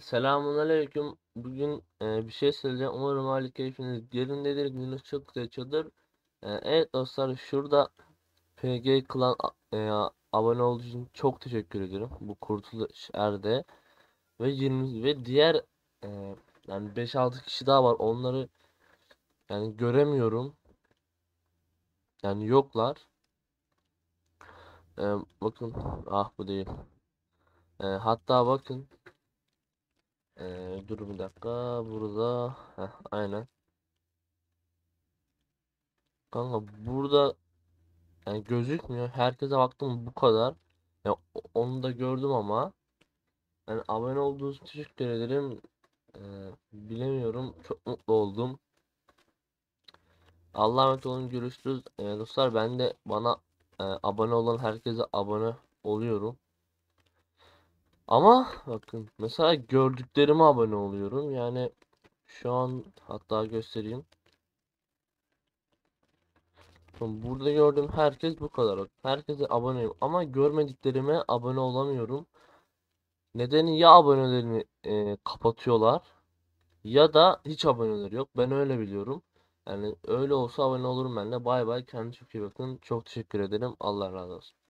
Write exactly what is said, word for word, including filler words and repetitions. Selamun Aleyküm. Bugün e, bir şey söyleyeceğim. Umarım hali keyfiniz yerindedir. Gününüz çok güzel çadır. E, evet dostlar, şurada P G Klan e, abone olduğu için çok teşekkür ediyorum. Bu kurtuluş erde. Ve yirmi ve diğer e, yani beş altı kişi daha var. Onları yani göremiyorum. Yani yoklar. E, bakın. Ah, bu değil. E, hatta bakın. Ee, dur bir dakika, burada heh, aynen kanka, burada yani gözükmüyor. Herkese baktım, bu kadar yani, onu da gördüm ama yani abone olduğunuz için teşekkür ederim. ee, bilemiyorum, çok mutlu oldum. Allah'a emanet olun, görüşürüz. ee, dostlar, ben de bana e, abone olan herkese abone oluyorum. Ama bakın mesela gördüklerime abone oluyorum. Yani şu an hatta göstereyim. Burada gördüğüm herkes bu kadar. Herkese aboneyim ama görmediklerime abone olamıyorum. Nedeni ya abonelerini e, kapatıyorlar ya da hiç aboneleri yok. Ben öyle biliyorum. Yani öyle olsa abone olurum ben de. Bay bay, kendinize çok iyi bakın. Çok teşekkür ederim. Allah razı olsun.